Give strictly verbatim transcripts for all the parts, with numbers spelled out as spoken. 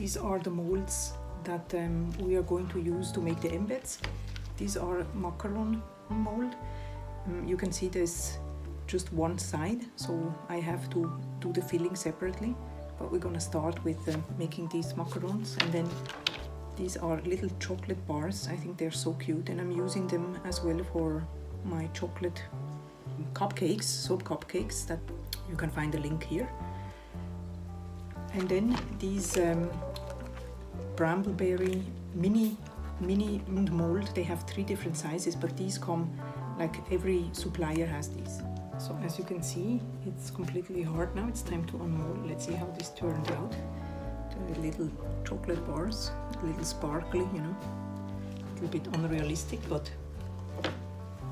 These are the molds that um, we are going to use to make the embeds. These are macaron mold. Um, you can see there's just one side, so I have to do the filling separately. But we're gonna start with uh, making these macarons, and then these are little chocolate bars. I think they're so cute, and I'm using them as well for my chocolate cupcakes, soap cupcakes, that you can find the link here. And then these um, Brambleberry mini mini mold, they have three different sizes, but these come, like every supplier has these. So as you can see, it's completely hard now. It's time to unmold. Let's see how this turned out. The little chocolate bars, a little sparkly, you know, a little bit unrealistic, but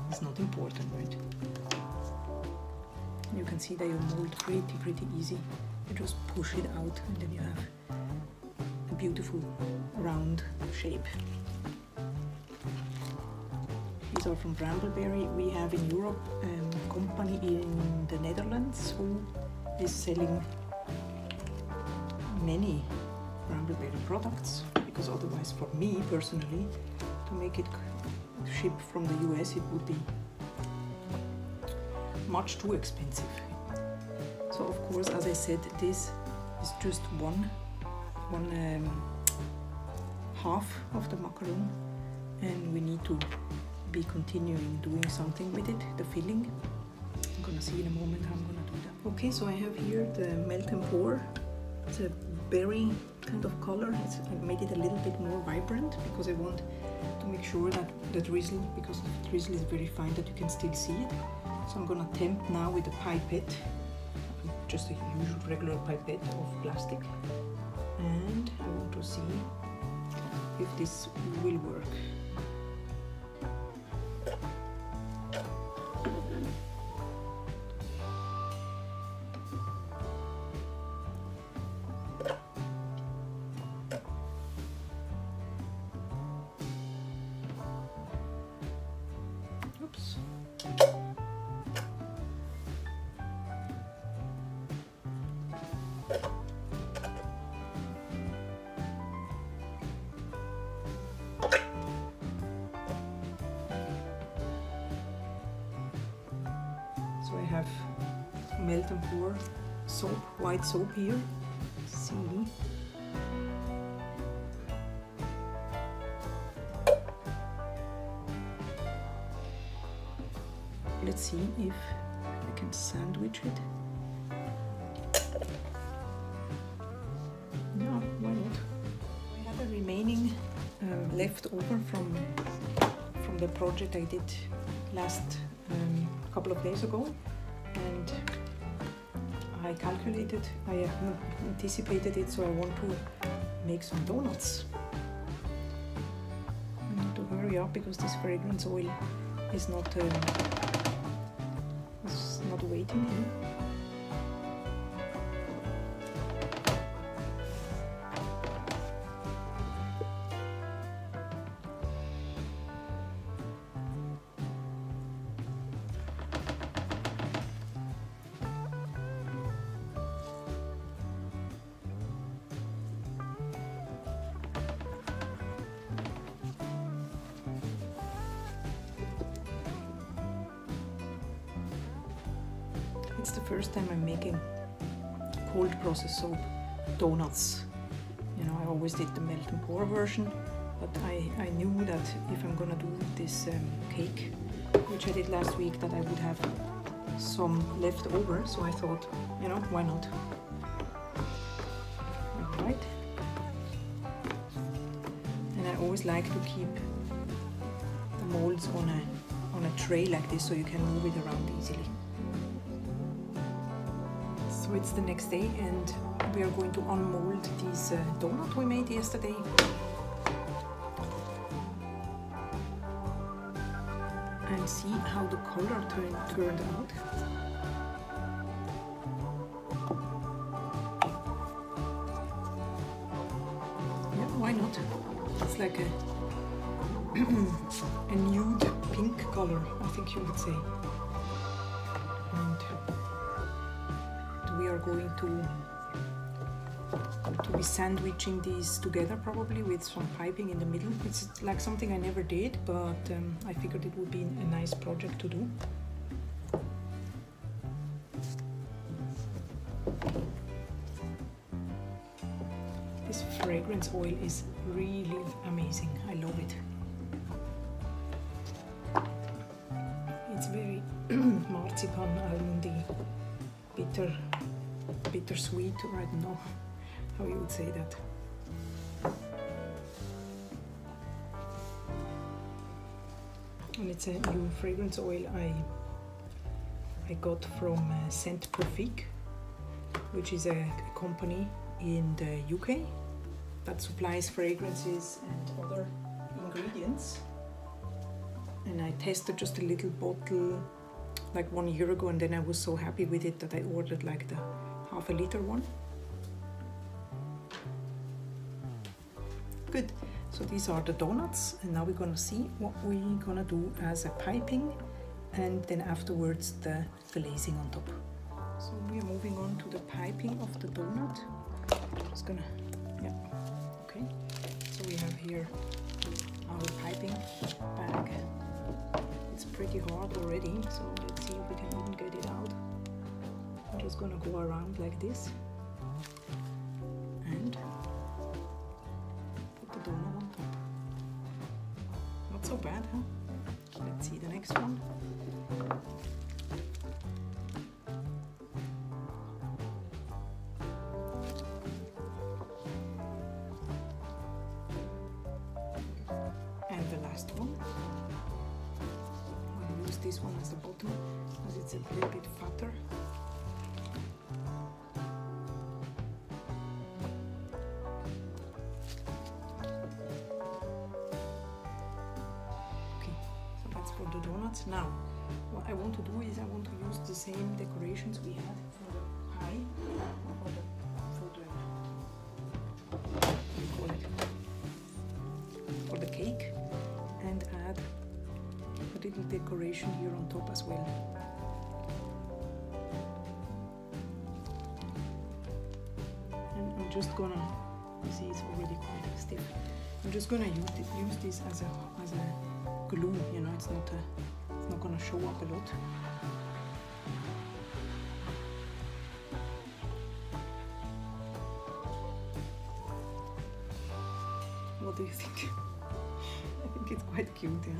it's not important, right? You can see that you mold pretty, pretty easy. You just push it out, and then you have a beautiful round shape. These are from Brambleberry. We have in Europe um, a company in the Netherlands who is selling many Brambleberry products, because otherwise, for me personally, to make it ship from the U S, it would be much too expensive. So of course, as I said, this is just one one um, half of the macaron, and we need to be continuing doing something with it, the filling. I'm gonna see in a moment how I'm gonna do that. Okay, so I have here the melt and pour. It's a berry kind of color. It's, I made it a little bit more vibrant because I want to make sure that the drizzle, because the drizzle is very fine, that you can still see it. So I'm gonna temp now with a pipette, just a usual regular pipette of plastic, and I want to see if this will work. So I have melt and pour soap, white soap here. See, let's see if I can sandwich it. No, why not? I have a remaining um, left over from from the project I did last. Um, a couple of days ago, and I calculated, I anticipated it, so I want to make some donuts. I need to hurry up because this fragrance oil is not um, is not waiting here. It's the first time I'm making cold process soap donuts. You know, I always did the melt and pour version, but I, I knew that if I'm gonna do this um, cake, which I did last week, that I would have some left over, so I thought, you know, why not? All right. And I always like to keep the molds on a, on a tray like this, so you can move it around easily. So it's the next day, and we are going to unmold these uh, donuts we made yesterday. And see how the color turn, turned out. Yeah, why not? It's like a, a nude pink color, I think you would say. And we are going to to be sandwiching these together, probably with some piping in the middle. It's like something I never did, but um, I figured it would be a nice project to do. This fragrance oil is really amazing. I love it. It's very marzipan, almondy, bitter, bittersweet, or I don't know how you would say that. And it's a new fragrance oil I I got from uh, Scent Profique, which is a, a company in the U K that supplies fragrances and other ingredients. And I tested just a little bottle like one year ago, and then I was so happy with it that I ordered like the half a liter one. Good, so these are the donuts, and now we're gonna see what we're gonna do as a piping, and then afterwards the glazing on top. So we're moving on to the piping of the donut. Just gonna, yeah, okay. So we have here our piping bag. It's pretty hard already, so let's see if we can even get it out. I'm just gonna go around like this and put the donut on top. Not so bad, huh? Let's see the next one. And the last one. This one as the bottom, because it's a little bit fatter. Okay, so that's for the donuts. Now, what I want to do is I want to use the same decorations we had for the pie, for the, for the, what do you call it, for the cake, and add a little decoration here on top as well. And I'm just gonna, you see it's already quite stiff. I'm just gonna use, it, use this as a as a glue. You know, it's not a, it's not gonna show up a lot. What do you think? I think it's quite cute, yeah.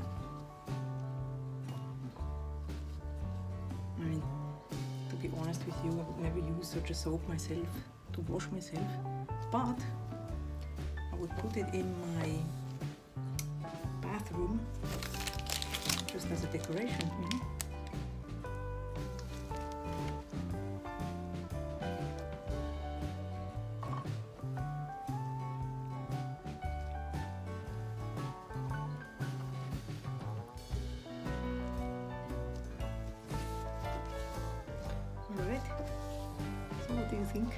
I mean, to be honest with you, I would never use such a soap myself to wash myself, but I would put it in my bathroom just as a decoration, you know? What do you think?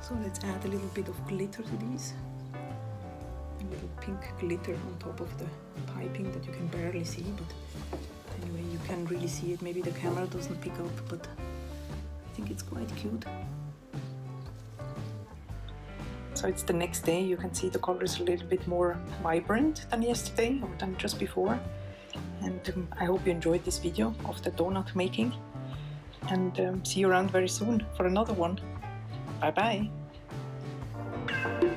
So let's add a little bit of glitter to these. A little pink glitter on top of the piping that you can barely see, but anyway, you can really see it. Maybe the camera doesn't pick up, but I think it's quite cute. So it's the next day. You can see the color is a little bit more vibrant than yesterday or than just before. And um, I hope you enjoyed this video of the donut making. And um, see you around very soon for another one. Bye bye!